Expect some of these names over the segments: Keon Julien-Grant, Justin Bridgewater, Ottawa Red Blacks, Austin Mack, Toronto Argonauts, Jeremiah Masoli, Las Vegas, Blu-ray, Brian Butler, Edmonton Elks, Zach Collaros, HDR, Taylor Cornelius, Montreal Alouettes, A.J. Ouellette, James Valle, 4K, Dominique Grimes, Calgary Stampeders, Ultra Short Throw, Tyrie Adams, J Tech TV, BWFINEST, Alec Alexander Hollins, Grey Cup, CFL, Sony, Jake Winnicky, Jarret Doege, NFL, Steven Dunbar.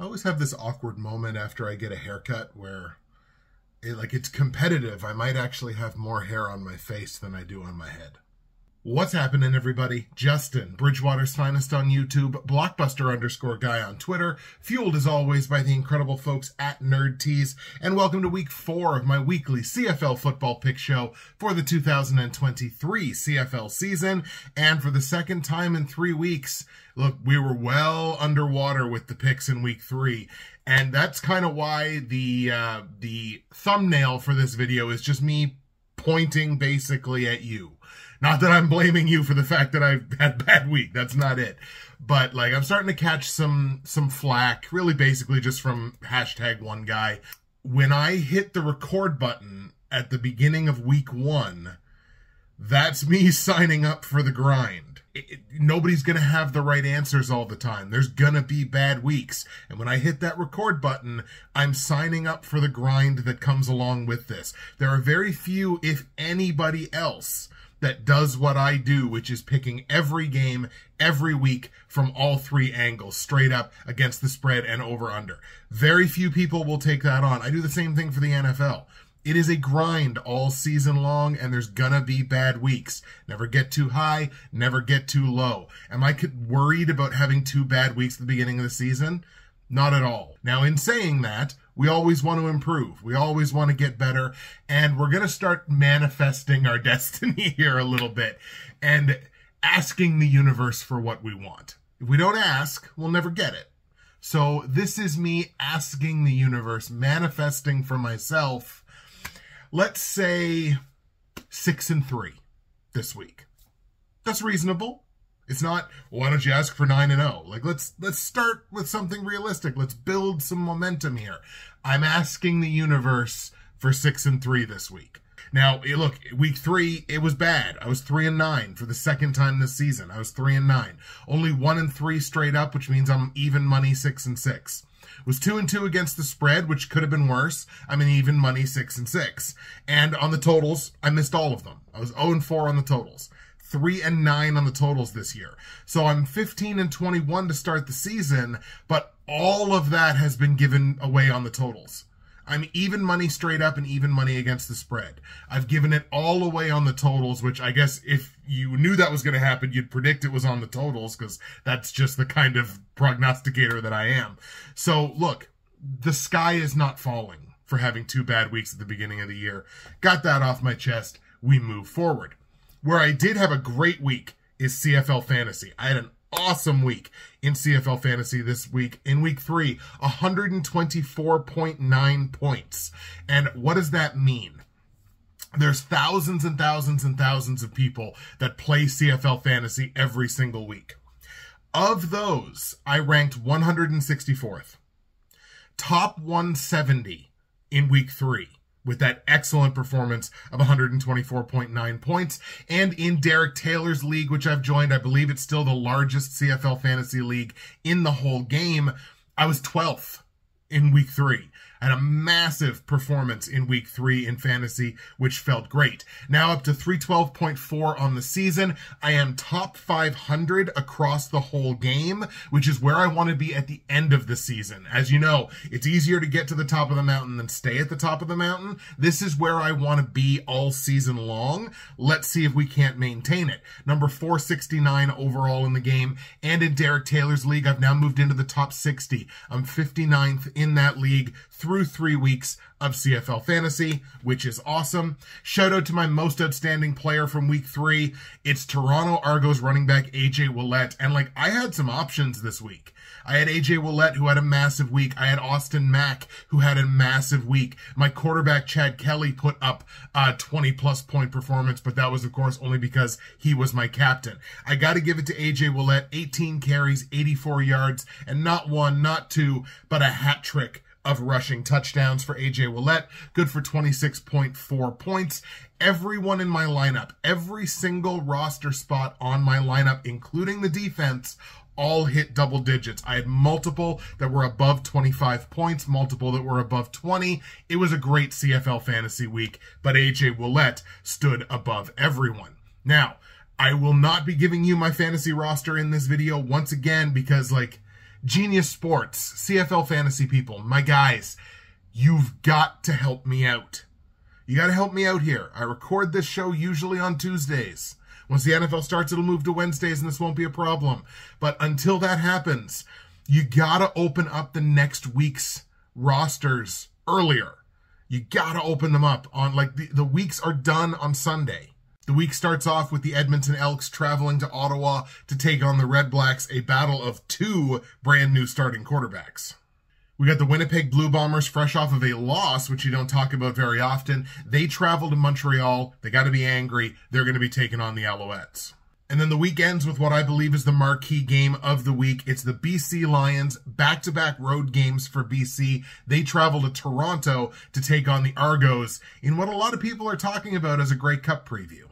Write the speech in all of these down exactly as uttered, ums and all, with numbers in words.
I always have this awkward moment after I get a haircut where it, like, it's competitive. I might actually have more hair on my face than I do on my head. What's happening, everybody? Justin, Bridgewater's Finest on YouTube, Blockbuster underscore guy on Twitter, fueled as always by the incredible folks at Nerd Teas, and welcome to week four of my weekly C F L football pick show for the two thousand twenty-three C F L season. And for the second time in three weeks, look, we were well underwater with the picks in week three. And that's kind of why the, uh, the thumbnail for this video is just me pointing basically at you. Not that I'm blaming you for the fact that I've had a bad week. That's not it. But, like, I'm starting to catch some some flack, really basically just from hashtag one guy. When I hit the record button at the beginning of week one, that's me signing up for the grind. It, it, nobody's going to have the right answers all the time. There's going to be bad weeks. And when I hit that record button, I'm signing up for the grind that comes along with this. There are very few, if anybody else, that does what I do, which is picking every game, every week, from all three angles, straight up, against the spread, and over-under. Very few people will take that on. I do the same thing for the N F L. It is a grind all season long, and there's gonna be bad weeks. Never get too high, never get too low. Am I worried about having two bad weeks at the beginning of the season? Not at all. Now, in saying that, we always want to improve. We always want to get better. And we're going to start manifesting our destiny here a little bit and asking the universe for what we want. If we don't ask, we'll never get it. So this is me asking the universe, manifesting for myself, let's say six and three this week. That's reasonable. It's not, why don't you ask for nine and oh? Like, let's let's start with something realistic. Let's build some momentum here. I'm asking the universe for six and three this week. Now, look, week three, it was bad. I was three and nine for the second time this season. I was three and nine. Only one and three straight up, which means I'm even money six and six. Was two and two against the spread, which could have been worse. I'm an even money six and six. And on the totals, I missed all of them. I was oh and four on the totals. Three and nine on the totals this year. So I'm fifteen and twenty-one to start the season, but all of that has been given away on the totals. I'm even money straight up and even money against the spread. I've given it all away on the totals, which I guess if you knew that was going to happen, you'd predict it was on the totals because that's just the kind of prognosticator that I am. So look, the sky is not falling for having two bad weeks at the beginning of the year. Got that off my chest. We move forward. Where I did have a great week is C F L Fantasy. I had an awesome week in C F L Fantasy this week. In week three, one hundred twenty-four point nine points. And what does that mean? There's thousands and thousands and thousands of people that play C F L Fantasy every single week. Of those, I ranked one hundred sixty-fourth. Top one seventy in week three, with that excellent performance of one hundred twenty-four point nine points. And in Derek Taylor's league, which I've joined, I believe it's still the largest C F L fantasy league in the whole game, I was twelfth in week three. I had a massive performance in week three in fantasy, which felt great. Now up to three twelve point four on the season. I am top five hundred across the whole game, which is where I want to be at the end of the season. As you know, it's easier to get to the top of the mountain than stay at the top of the mountain. This is where I want to be all season long. Let's see if we can't maintain it. Number four sixty-nine overall in the game. And in Derek Taylor's league, I've now moved into the top sixty. I'm fifty-ninth in that league through three weeks of C F L Fantasy, which is awesome. Shout out to my most outstanding player from week three. It's Toronto Argos running back A J. Ouellette. And, like, I had some options this week. I had A J. Ouellette, who had a massive week. I had Austin Mack, who had a massive week. My quarterback, Chad Kelly, put up a twenty-plus point performance, but that was, of course, only because he was my captain. I got to give it to A J. Ouellette. eighteen carries, eighty-four yards, and not one, not two, but a hat trick of rushing touchdowns for A J. Ouellette, good for twenty-six point four points. Everyone in my lineup, every single roster spot on my lineup, including the defense, all hit double digits. I had multiple that were above twenty-five points, multiple that were above twenty. It was a great C F L fantasy week, but A J. Ouellette stood above everyone. Now, I will not be giving you my fantasy roster in this video once again because, like, Genius Sports, C F L fantasy people, my guys, you've got to help me out. You got to help me out here. I record this show usually on Tuesdays. Once the N F L starts, it'll move to Wednesdays, and this won't be a problem. But until that happens, you got to open up the next week's rosters earlier. You got to open them up on, like, the, the weeks are done on Sunday. The week starts off with the Edmonton Elks traveling to Ottawa to take on the Red Blacks, a battle of two brand new starting quarterbacks. We got the Winnipeg Blue Bombers fresh off of a loss, which you don't talk about very often. They travel to Montreal. They got to be angry. They're going to be taking on the Alouettes. And then the week ends with what I believe is the marquee game of the week. It's the B C Lions, back-to-back road games for B C. They travel to Toronto to take on the Argos in what a lot of people are talking about as a Grey Cup preview.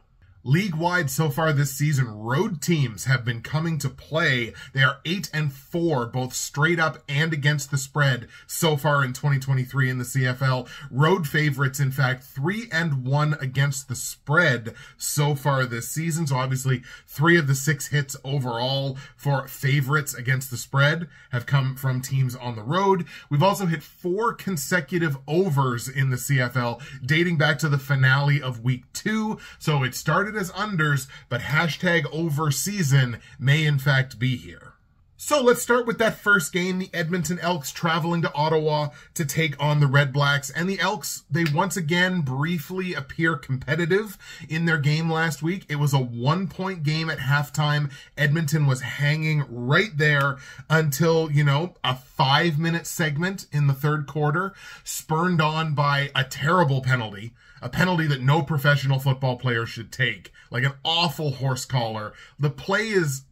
League-wide so far this season, road teams have been coming to play. They are eight and four, both straight up and against the spread so far in twenty twenty-three in the C F L. Road favorites, in fact, three and one against the spread so far this season. So obviously, three of the six hits overall for favorites against the spread have come from teams on the road. We've also hit four consecutive overs in the C F L, dating back to the finale of week two. So it started as unders, but hashtag over season may in fact be here. So let's start with that first game, the Edmonton Elks traveling to Ottawa to take on the Red Blacks. And the Elks, they once again briefly appear competitive in their game last week. It was a one-point game at halftime. Edmonton was hanging right there until, you know, a five-minute segment in the third quarter, spurned on by a terrible penalty, a penalty that no professional football player should take, like an awful horse collar. The play is...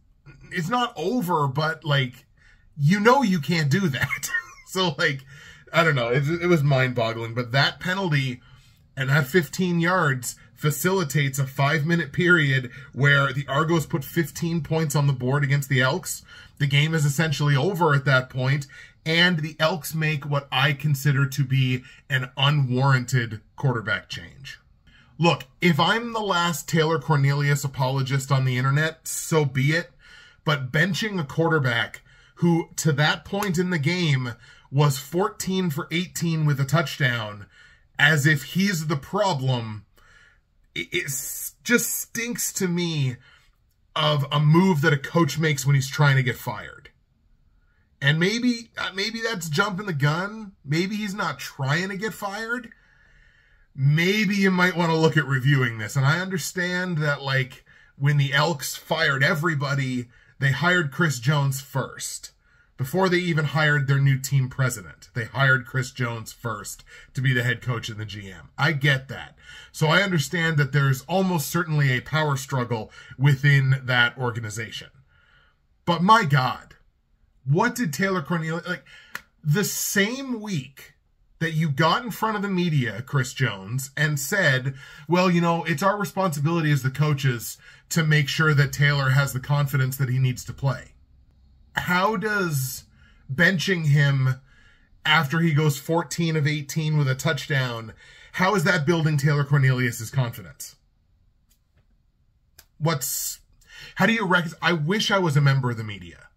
it's not over, but, like, you know you can't do that. So, like, I don't know. It, it was mind-boggling. But that penalty and that fifteen yards facilitates a five-minute period where the Argos put fifteen points on the board against the Elks. The game is essentially over at that point, and the Elks make what I consider to be an unwarranted quarterback change. Look, if I'm the last Taylor Cornelius apologist on the internet, so be it. But benching a quarterback who, to that point in the game, was fourteen for eighteen with a touchdown, as if he's the problem, it just stinks to me of a move that a coach makes when he's trying to get fired. And maybe, maybe that's jumping the gun. Maybe he's not trying to get fired. Maybe you might want to look at reviewing this. And I understand that, like, when the Elks fired everybody, they hired Chris Jones first. Before they even hired their new team president, they hired Chris Jones first to be the head coach and the G M. I get that. So I understand that there's almost certainly a power struggle within that organization. But my God, what did Taylor Cornelius... like, the same week that you got in front of the media, Chris Jones, and said, well, you know, it's our responsibility as the coaches to make sure that Taylor has the confidence that he needs to play. How does benching him after he goes fourteen of eighteen with a touchdown, how is that building Taylor Cornelius's confidence? What's, how do you rec- I wish I was a member of the media.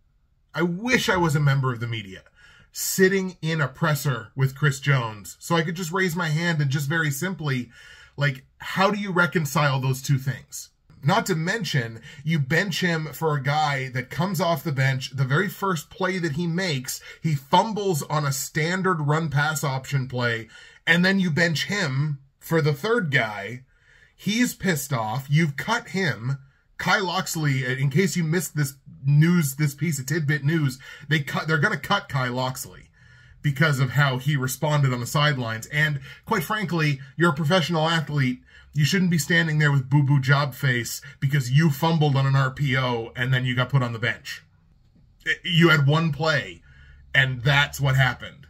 I wish I was a member of the media. Sitting in a presser with Chris Jones, so I could just raise my hand and just very simply, like, how do you reconcile those two things? Not to mention, you bench him for a guy that comes off the bench, the very first play that he makes, he fumbles on a standard run-pass option play, and then you bench him for the third guy. He's pissed off. You've cut him. Kai Loxley, in case you missed this news, this piece of tidbit news, they cut, they're going to cut Kai Loxley because of how he responded on the sidelines. And quite frankly, you're a professional athlete. You shouldn't be standing there with boo-boo job face because you fumbled on an R P O and then you got put on the bench. You had one play and that's what happened.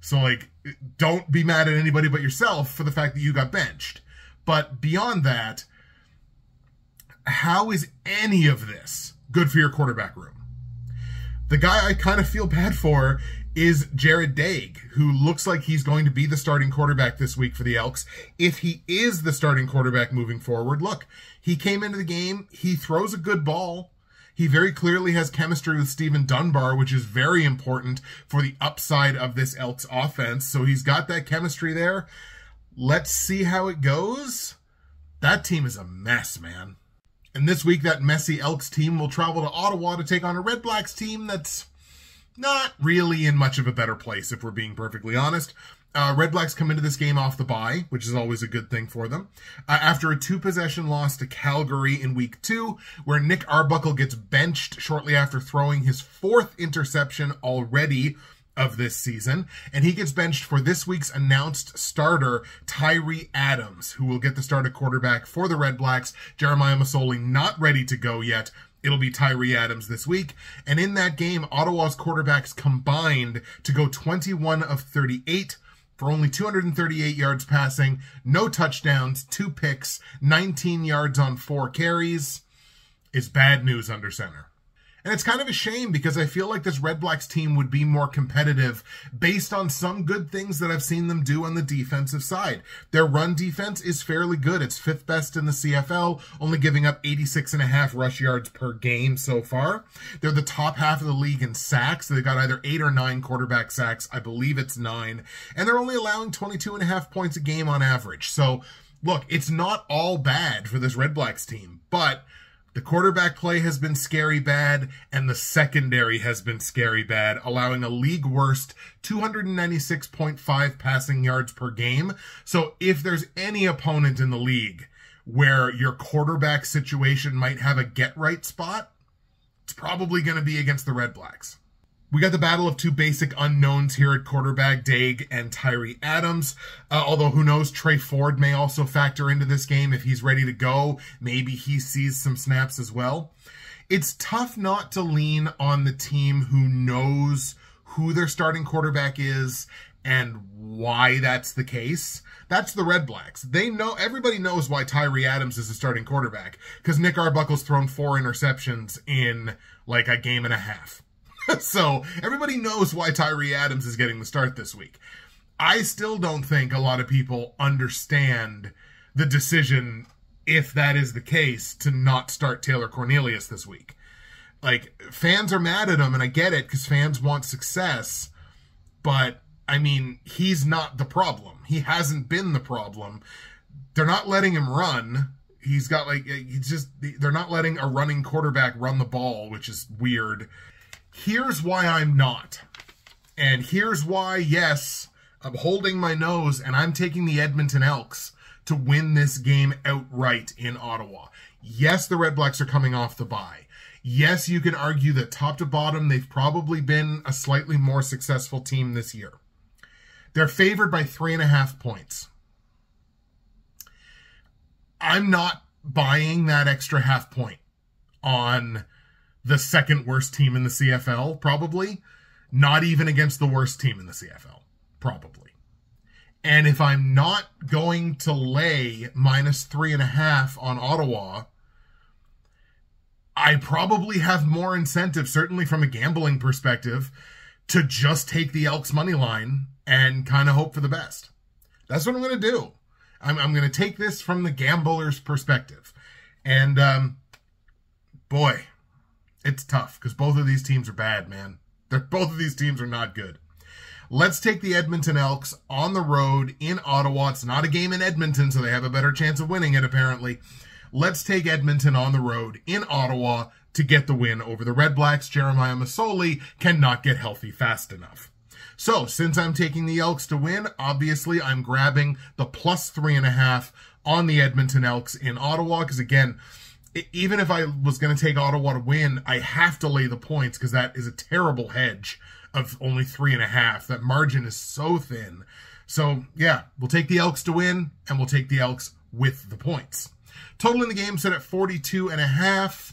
So, like, don't be mad at anybody but yourself for the fact that you got benched. But beyond that, how is any of this good for your quarterback room? The guy I kind of feel bad for is Jarret Doege, who looks like he's going to be the starting quarterback this week for the Elks. If he is the starting quarterback moving forward, look, he came into the game, he throws a good ball, He very clearly has chemistry with Steven Dunbar, which is very important for the upside of this Elks offense. So he's got that chemistry there. Let's see how it goes. That team is a mess, man. And this week, that messy Elks team will travel to Ottawa to take on a Red Blacks team that's not really in much of a better place, if we're being perfectly honest. Uh, Red Blacks come into this game off the bye, which is always a good thing for them. Uh, after a two-possession loss to Calgary in week two, where Nick Arbuckle gets benched shortly after throwing his fourth interception already of this season, and he gets benched for this week's announced starter, Tyrie Adams, who will get the start at quarterback for the Red Blacks. Jeremiah Masoli not ready to go yet. It'll be Tyrie Adams this week. And in that game, Ottawa's quarterbacks combined to go twenty-one of thirty-eight, for only two hundred thirty-eight yards passing, no touchdowns, two picks, nineteen yards on four carries. It's bad news under center. And it's kind of a shame because I feel like this Red Blacks team would be more competitive based on some good things that I've seen them do on the defensive side. Their run defense is fairly good. It's fifth best in the C F L, only giving up eighty-six and a half rush yards per game so far. They're the top half of the league in sacks. They've got either eight or nine quarterback sacks. I believe it's nine. And they're only allowing twenty-two and a half points a game on average. So, look, it's not all bad for this Red Blacks team, but the quarterback play has been scary bad, and the secondary has been scary bad, allowing a league-worst two hundred ninety-six point five passing yards per game. So if there's any opponent in the league where your quarterback situation might have a get-right spot, it's probably going to be against the Red Blacks. We got the battle of two basic unknowns here at quarterback, Doege and Tyrie Adams. Uh, although, who knows, Trey Ford may also factor into this game if he's ready to go. Maybe he sees some snaps as well. It's tough not to lean on the team who knows who their starting quarterback is and why that's the case. That's the Red Blacks. They know, everybody knows why Tyrie Adams is the starting quarterback, because Nick Arbuckle's thrown four interceptions in like a game and a half. So everybody knows why Tyrie Adams is getting the start this week. I still don't think a lot of people understand the decision, if that is the case, to not start Taylor Cornelius this week. Like, fans are mad at him, and I get it, because fans want success. But, I mean, he's not the problem. He hasn't been the problem. They're not letting him run. He's got, like, he's just, they're not letting a running quarterback run the ball, which is weird. Here's why I'm not. And here's why, yes, I'm holding my nose and I'm taking the Edmonton Elks to win this game outright in Ottawa. Yes, the Red Blacks are coming off the bye. Yes, you can argue that top to bottom, they've probably been a slightly more successful team this year. They're favored by three and a half points. I'm not buying that extra half point on the second worst team in the C F L, probably. Not even against the worst team in the C F L, probably. And if I'm not going to lay minus three and a half on Ottawa, I probably have more incentive, certainly from a gambling perspective, to just take the Elks money line and kind of hope for the best. That's what I'm going to do. I'm, I'm going to take this from the gambler's perspective. And, um, boy, it's tough, because both of these teams are bad, man. They're, both of these teams are not good. Let's take the Edmonton Elks on the road in Ottawa. It's not a game in Edmonton, so they have a better chance of winning it, apparently. Let's take Edmonton on the road in Ottawa to get the win over the Red Blacks. Jeremiah Masoli cannot get healthy fast enough. So, since I'm taking the Elks to win, obviously I'm grabbing the plus three and a half on the Edmonton Elks in Ottawa, because, again, even if I was going to take Ottawa to win, I have to lay the points, because that is a terrible hedge of only three and a half. That margin is so thin. So, yeah, we'll take the Elks to win, and we'll take the Elks with the points. Total in the game set at forty-two and a half.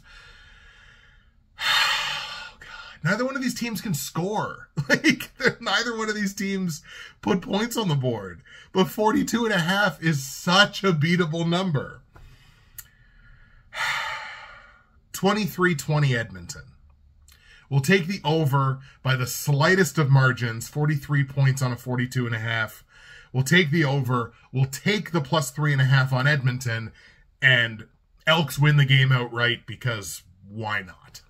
Oh, God. Neither one of these teams can score. Like, neither one of these teams put points on the board. But forty-two and a half is such a beatable number. twenty-three twenty Edmonton. We'll take the over by the slightest of margins, forty-three points on a forty-two and a half. We'll take the over. We'll take the plus three and a half on Edmonton, and Elks win the game outright, because why not?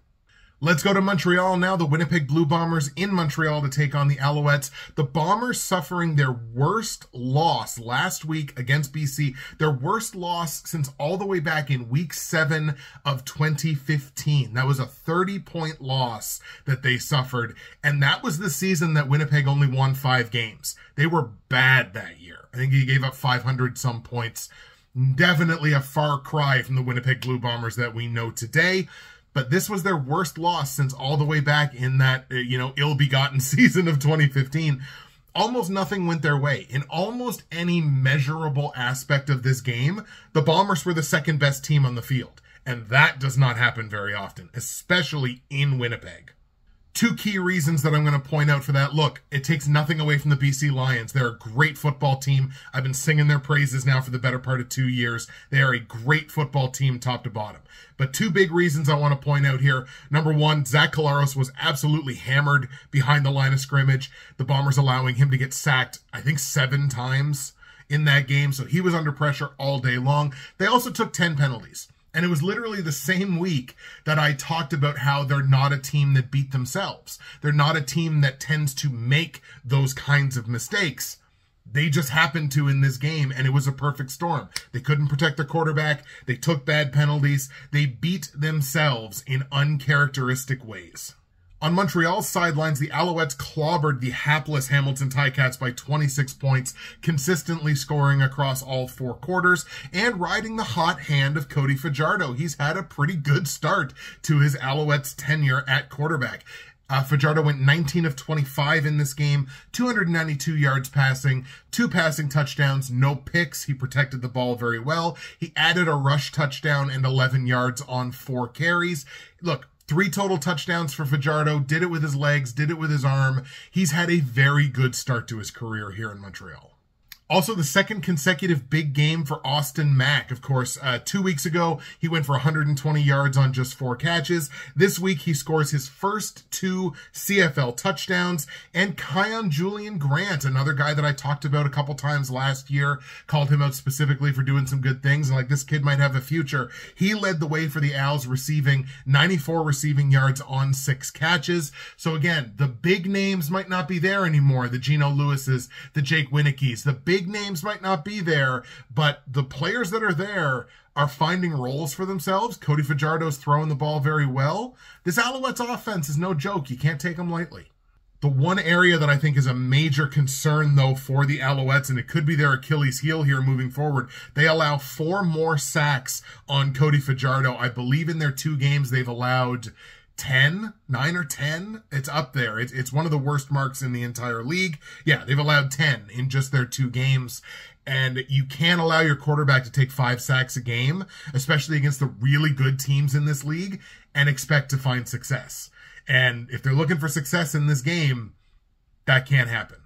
Let's go to Montreal now. The Winnipeg Blue Bombers in Montreal to take on the Alouettes. The Bombers suffering their worst loss last week against B C, their worst loss since all the way back in week seven of twenty fifteen. That was a thirty-point loss that they suffered, and that was the season that Winnipeg only won five games. They were bad that year. I think he gave up five hundred some points. Definitely a far cry from the Winnipeg Blue Bombers that we know today. But this was their worst loss since all the way back in that, you know, ill-begotten season of twenty fifteen. Almost nothing went their way. In almost any measurable aspect of this game, the Bombers were the second best team on the field. And that does not happen very often, especially in Winnipeg. Two key reasons that I'm going to point out for that. Look, it takes nothing away from the B C Lions. They're a great football team. I've been singing their praises now for the better part of two years. They are a great football team top to bottom. But two big reasons I want to point out here. Number one, Zach Collaros was absolutely hammered behind the line of scrimmage. The Bombers allowing him to get sacked, I think, seven times in that game. So he was under pressure all day long. They also took ten penalties. And it was literally the same week that I talked about how they're not a team that beat themselves. They're not a team that tends to make those kinds of mistakes. They just happened to in this game, and it was a perfect storm. They couldn't protect their quarterback. They took bad penalties. They beat themselves in uncharacteristic ways. On Montreal's sidelines, the Alouettes clobbered the hapless Hamilton Tiger-Cats by twenty-six points, consistently scoring across all four quarters, and riding the hot hand of Cody Fajardo. He's had a pretty good start to his Alouettes' tenure at quarterback. Uh, Fajardo went nineteen of twenty-five in this game, two hundred ninety-two yards passing, two passing touchdowns, no picks. He protected the ball very well. He added a rush touchdown and eleven yards on four carries. Look, three total touchdowns for Fajardo, did it with his legs, did it with his arm. He's had a very good start to his career here in Montreal. Also, the second consecutive big game for Austin Mack, of course. Uh, two weeks ago, he went for one hundred twenty yards on just four catches. This week, he scores his first two C F L touchdowns. And Keon Julien-Grant, another guy that I talked about a couple times last year, called him out specifically for doing some good things. And, like, this kid might have a future. He led the way for the Owls, receiving ninety-four receiving yards on six catches. So, again, the big names might not be there anymore. The Geno Lewises, the Jake Winnickys, the big Big names might not be there, but the players that are there are finding roles for themselves. Cody Fajardo's throwing the ball very well. This Alouettes offense is no joke. You can't take them lightly. The one area that I think is a major concern, though, for the Alouettes, and it could be their Achilles heel here moving forward, they allow four more sacks on Cody Fajardo. I believe in their two games they've allowed ten, nine or ten. It's up there. It's, it's one of the worst marks in the entire league. Yeah, they've allowed ten in just their two games. And you can't allow your quarterback to take five sacks a game, especially against the really good teams in this league, and expect to find success. And if they're looking for success in this game, that can't happen.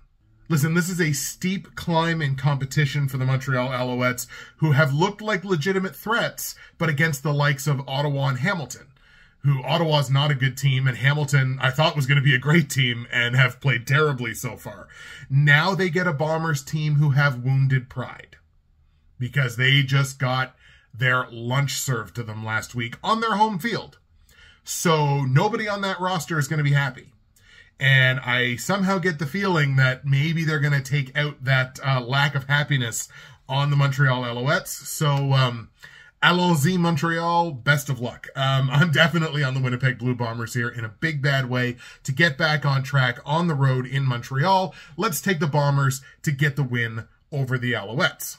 Listen, this is a steep climb in competition for the Montreal Alouettes, who have looked like legitimate threats, but against the likes of Ottawa and Hamilton. Who Ottawa's not a good team, and Hamilton I thought was going to be a great team and have played terribly so far. Now they get a Bombers team who have wounded pride because they just got their lunch served to them last week on their home field. So nobody on that roster is going to be happy. And I somehow get the feeling that maybe they're going to take out that uh, lack of happiness on the Montreal Alouettes. So, um... Allons-y, Montreal, best of luck. Um, I'm definitely on the Winnipeg Blue Bombers here in a big bad way to get back on track on the road in Montreal. Let's take the Bombers to get the win over the Alouettes.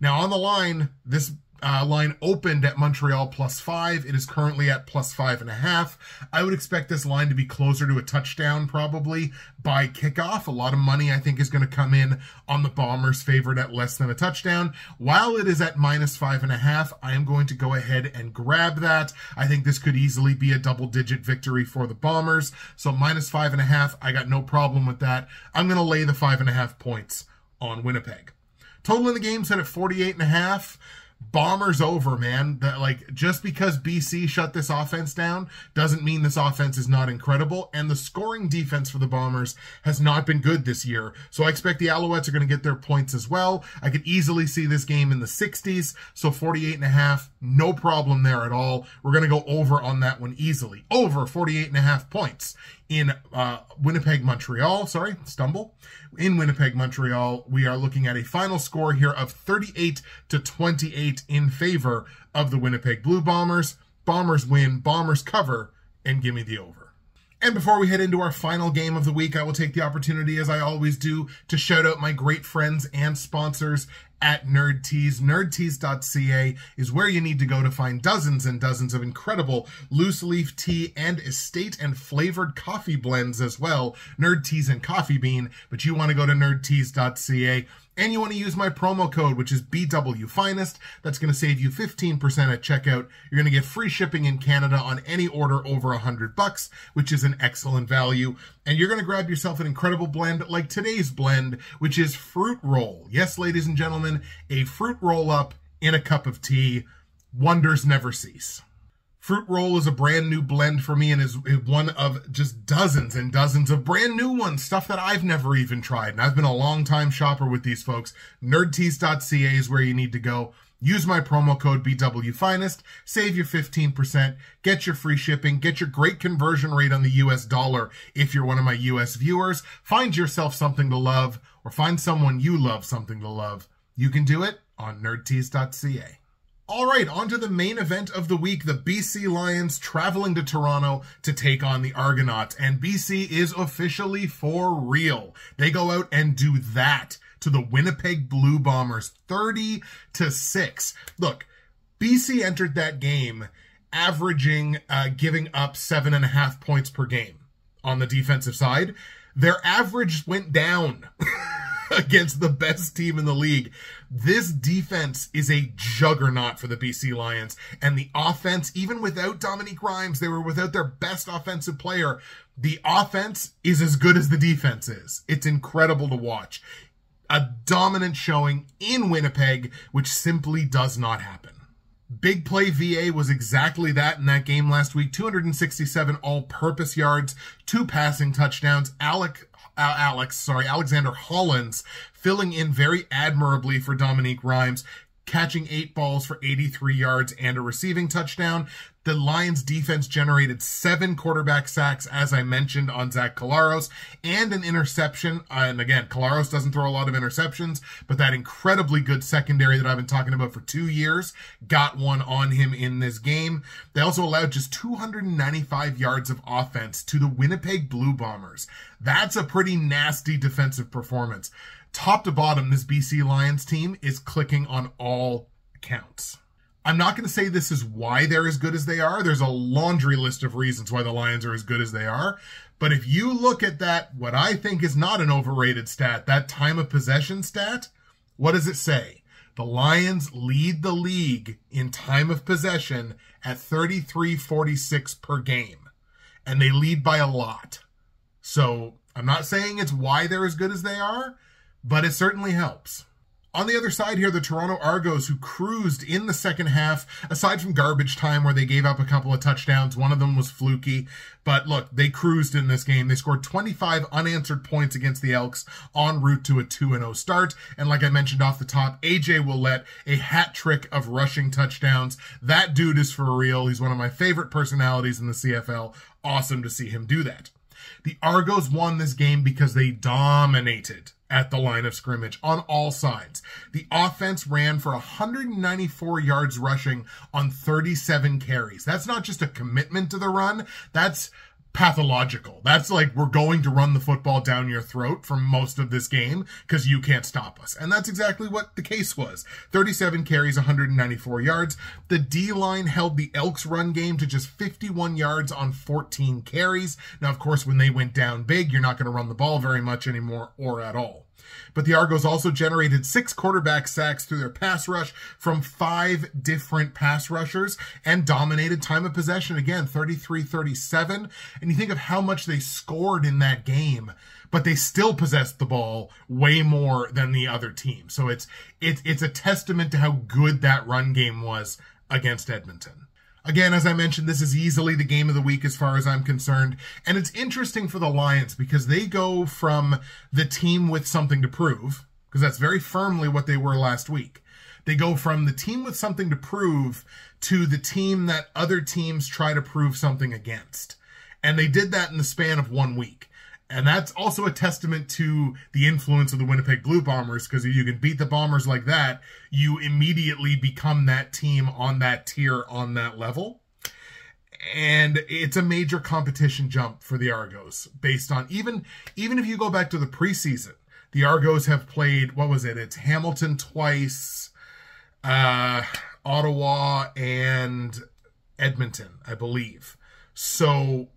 Now on the line, this uh, line opened at Montreal plus five. It is currently at plus five and a half. I would expect this line to be closer to a touchdown probably by kickoff. A lot of money I think is going to come in on the Bombers' favorite at less than a touchdown. While it is at minus five and a half, I am going to go ahead and grab that. I think this could easily be a double-digit victory for the Bombers. So minus five and a half, I got no problem with that. I'm going to lay the five and a half points on Winnipeg. Total in the game set at forty-eight and a half. Bombers over, man. That, like, just because B C shut this offense down doesn't mean this offense is not incredible. And the scoring defense for the Bombers has not been good this year. So I expect the Alouettes are going to get their points as well. I could easily see this game in the sixties. So forty-eight and a half, no problem there at all. We're going to go over on that one easily. Over forty-eight and a half points in uh, Winnipeg, Montreal. Sorry, stumble. In Winnipeg, Montreal, we are looking at a final score here of thirty-eight to twenty-eight. In favor of the Winnipeg Blue Bombers. Bombers win, Bombers cover, and give me the over. And before we head into our final game of the week, I will take the opportunity, as I always do, to shout out my great friends and sponsors at Nerd Teas. Nerd Teas dot c a is where you need to go to find dozens and dozens of incredible loose leaf tea and estate and flavored coffee blends as well. Nerd Teas and Coffee Bean, but you want to go to nerd teas dot c a. And you want to use my promo code, which is B W Finest. That's going to save you fifteen percent at checkout. You're going to get free shipping in Canada on any order over one hundred bucks, which is an excellent value. And you're going to grab yourself an incredible blend like today's blend, which is fruit roll. Yes, ladies and gentlemen, a fruit roll up in a cup of tea. Wonders never cease. Fruit Roll is a brand new blend for me and is one of just dozens and dozens of brand new ones, stuff that I've never even tried. And I've been a long time shopper with these folks. Nerd Teas dot c a is where you need to go. Use my promo code B W Finest, save your fifteen percent, get your free shipping, get your great conversion rate on the U S dollar if you're one of my U S viewers. Find yourself something to love or find someone you love something to love. You can do it on nerd teas dot c a. All right, on to the main event of the week, the B C Lions traveling to Toronto to take on the Argonauts. And B C is officially for real. They go out and do that to the Winnipeg Blue Bombers, thirty to six. Look, B C entered that game averaging, uh, giving up seven and a half points per game on the defensive side. Their average went down against the best team in the league. This defense is a juggernaut for the B C Lions. And the offense, even without Dominique Grimes, they were without their best offensive player. The offense is as good as the defense is. It's incredible to watch. A dominant showing in Winnipeg, which simply does not happen. Big Play V A was exactly that in that game last week. two hundred sixty-seven all-purpose yards, two passing touchdowns. Alec, uh, Alex, sorry, Alexander Hollins filling in very admirably for Dominique Grimes, catching eight balls for eighty-three yards and a receiving touchdown. The Lions defense generated seven quarterback sacks, as I mentioned, on Zach Collaros, and an interception. And again, Collaros doesn't throw a lot of interceptions, but that incredibly good secondary that I've been talking about for two years got one on him in this game. They also allowed just two hundred ninety-five yards of offense to the Winnipeg Blue Bombers. That's a pretty nasty defensive performance. Top to bottom, this B C Lions team is clicking on all accounts. I'm not going to say this is why they're as good as they are. There's a laundry list of reasons why the Lions are as good as they are. But if you look at that, what I think is not an overrated stat, that time of possession stat, what does it say? The Lions lead the league in time of possession at thirty-three forty-six per game. And they lead by a lot. So I'm not saying it's why they're as good as they are, but it certainly helps. On the other side here, the Toronto Argos, who cruised in the second half, aside from garbage time where they gave up a couple of touchdowns. One of them was fluky. But look, they cruised in this game. They scored twenty-five unanswered points against the Elks en route to a two and oh start. And like I mentioned off the top, A J. Ouellette, a hat trick of rushing touchdowns. That dude is for real. He's one of my favorite personalities in the C F L. Awesome to see him do that. The Argos won this game because they dominated at the line of scrimmage on all sides. The offense ran for one hundred ninety-four yards rushing on thirty-seven carries. That's not just a commitment to the run. That's pathological. That's like, we're going to run the football down your throat for most of this game because you can't stop us. And that's exactly what the case was. thirty-seven carries, one hundred ninety-four yards. The D-line held the Elks run game to just fifty-one yards on fourteen carries. Now, of course, when they went down big, you're not going to run the ball very much anymore or at all. But the Argos also generated six quarterback sacks through their pass rush from five different pass rushers and dominated time of possession. Again, thirty-three thirty-seven. And you think of how much they scored in that game, but they still possessed the ball way more than the other team. So it's, it's, it's a testament to how good that run game was against Edmonton. Again, as I mentioned, this is easily the game of the week as far as I'm concerned. And it's interesting for the Lions because they go from the team with something to prove, because that's very firmly what they were last week. They go from the team with something to prove to the team that other teams try to prove something against. And they did that in the span of one week. And that's also a testament to the influence of the Winnipeg Blue Bombers, because if you can beat the Bombers like that, you immediately become that team on that tier, on that level. And it's a major competition jump for the Argos based on, even, even if you go back to the preseason, the Argos have played, what was it? It's Hamilton twice, uh, Ottawa, and Edmonton, I believe. So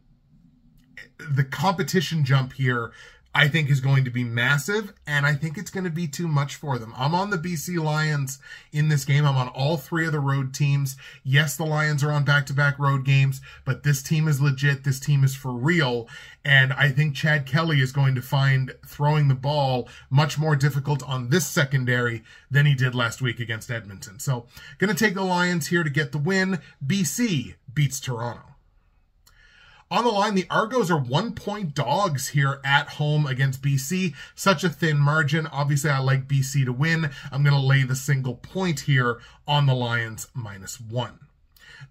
the competition jump here, I think, is going to be massive, and I think it's going to be too much for them. I'm on the B C Lions in this game. I'm on all three of the road teams. Yes, the Lions are on back-to-back road games, but this team is legit. This team is for real, and I think Chad Kelly is going to find throwing the ball much more difficult on this secondary than he did last week against Edmonton. So, going to take the Lions here to get the win. B C beats Toronto. On the line, the Argos are one-point dogs here at home against B C. Such a thin margin. Obviously, I like B C to win. I'm going to lay the single point here on the Lions minus one.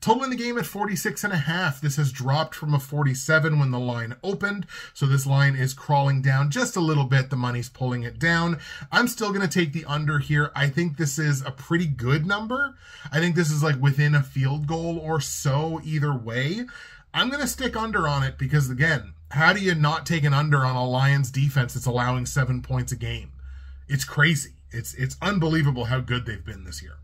Total in the game at forty-six and a half. This has dropped from a forty-seven when the line opened. So this line is crawling down just a little bit. The money's pulling it down. I'm still going to take the under here. I think this is a pretty good number. I think this is like within a field goal or so either way. I'm going to stick under on it because, again, how do you not take an under on a Lions defense that's allowing seven points a game? It's crazy. It's, it's unbelievable how good they've been this year.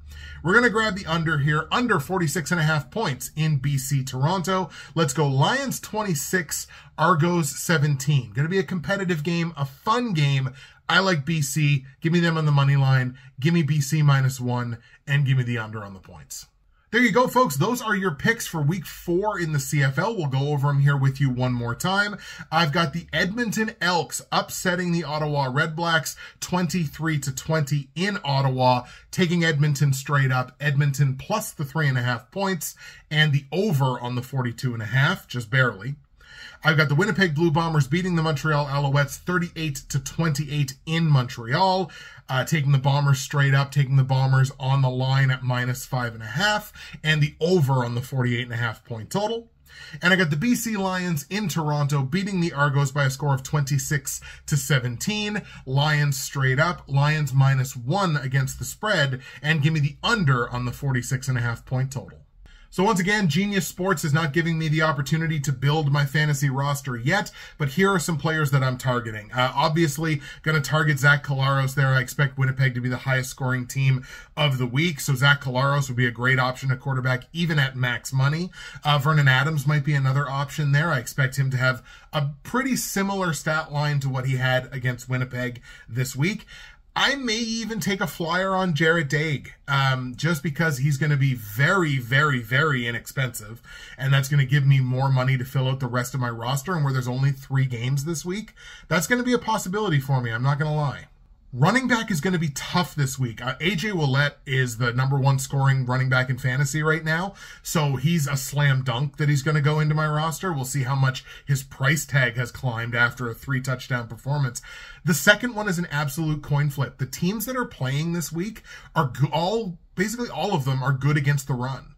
We're going to grab the under here, under forty-six and a half points in B C Toronto. Let's go Lions twenty-six, Argos seventeen. Going to be a competitive game, a fun game. I like B C. Give me them on the money line. Give me B C minus one, and give me the under on the points. There you go, folks. Those are your picks for week four in the C F L. We'll go over them here with you one more time. I've got the Edmonton Elks upsetting the Ottawa Red Blacks twenty-three to twenty in Ottawa, taking Edmonton straight up. Edmonton plus the three and a half points and the over on the forty-two and a half, just barely. I've got the Winnipeg Blue Bombers beating the Montreal Alouettes thirty-eight to twenty-eight in Montreal, uh, taking the Bombers straight up, taking the Bombers on the line at minus five and a half, and the over on the forty-eight and a half point total. And I got the B C Lions in Toronto beating the Argos by a score of twenty-six to seventeen. Lions straight up, Lions minus one against the spread, and give me the under on the forty-six and a half point total. So once again, Genius Sports is not giving me the opportunity to build my fantasy roster yet, but here are some players that I'm targeting. Uh, obviously, going to target Zach Collaros there. I expect Winnipeg to be the highest scoring team of the week, so Zach Collaros would be a great option at quarterback, even at max money. Uh, Vernon Adams might be another option there. I expect him to have a pretty similar stat line to what he had against Winnipeg this week. I may even take a flyer on Jarret Doege, um, just because he's going to be very, very, very inexpensive, and that's going to give me more money to fill out the rest of my roster, and where there's only three games this week, that's going to be a possibility for me, I'm not going to lie. Running back is going to be tough this week. Uh, A J. Ouellette is the number one scoring running back in fantasy right now, so he's a slam dunk that he's going to go into my roster. We'll see how much his price tag has climbed after a three-touchdown performance. The second one is an absolute coin flip. The teams that are playing this week are all, basically all of them are good against the run.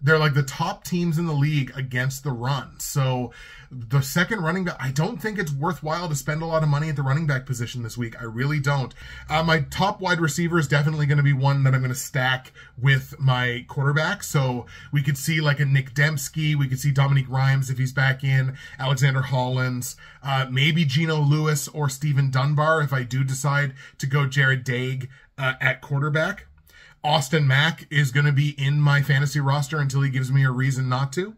They're like the top teams in the league against the run. So the second running back, I don't think it's worthwhile to spend a lot of money at the running back position this week. I really don't. Uh, my top wide receiver is definitely going to be one that I'm going to stack with my quarterback. So we could see like a Nick Dembski. We could see Dominique Grimes if he's back in, Alexander Hollins, uh, maybe Geno Lewis or Steven Dunbar if I do decide to go Jarret Doege uh, at quarterback. Austin Mack is going to be in my fantasy roster until he gives me a reason not to.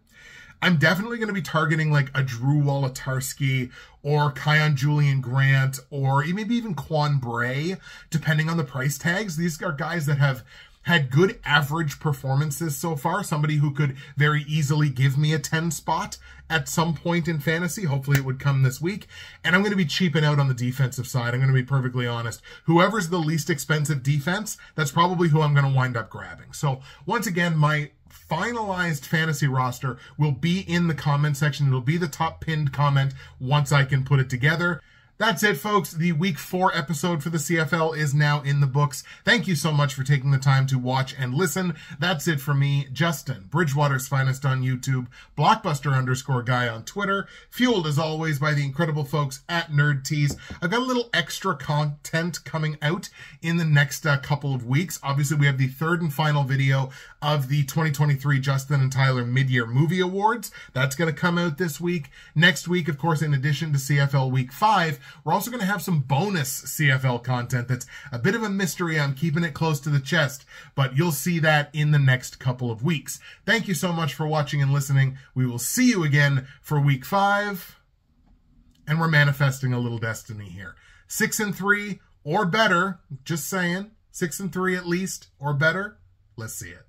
I'm definitely going to be targeting like a Drew Wolotarski or Keon Julien-Grant or maybe even Quan Bray, depending on the price tags. These are guys that have had good average performances so far. Somebody who could very easily give me a ten spot at some point in fantasy. Hopefully it would come this week. And I'm going to be cheaping out on the defensive side. I'm going to be perfectly honest. Whoever's the least expensive defense, that's probably who I'm going to wind up grabbing. So once again, my finalized fantasy roster will be in the comment section. It'll be the top pinned comment once I can put it together. That's it, folks. The week four episode for the C F L is now in the books. Thank you so much for taking the time to watch and listen. That's it for me, Justin, Bridgewater's Finest on YouTube, Blockbuster underscore guy on Twitter, fueled as always by the incredible folks at Nerd Teas. I've got a little extra content coming out in the next uh, couple of weeks. Obviously, we have the third and final video of the twenty twenty-three Justin and Tyler Mid-Year Movie Awards. That's going to come out this week. Next week, of course, in addition to C F L Week five, we're also going to have some bonus C F L content that's a bit of a mystery. I'm keeping it close to the chest, but you'll see that in the next couple of weeks. Thank you so much for watching and listening. We will see you again for week five, and we're manifesting a little destiny here. Six and three or better, just saying. Six and three at least or better. Let's see it.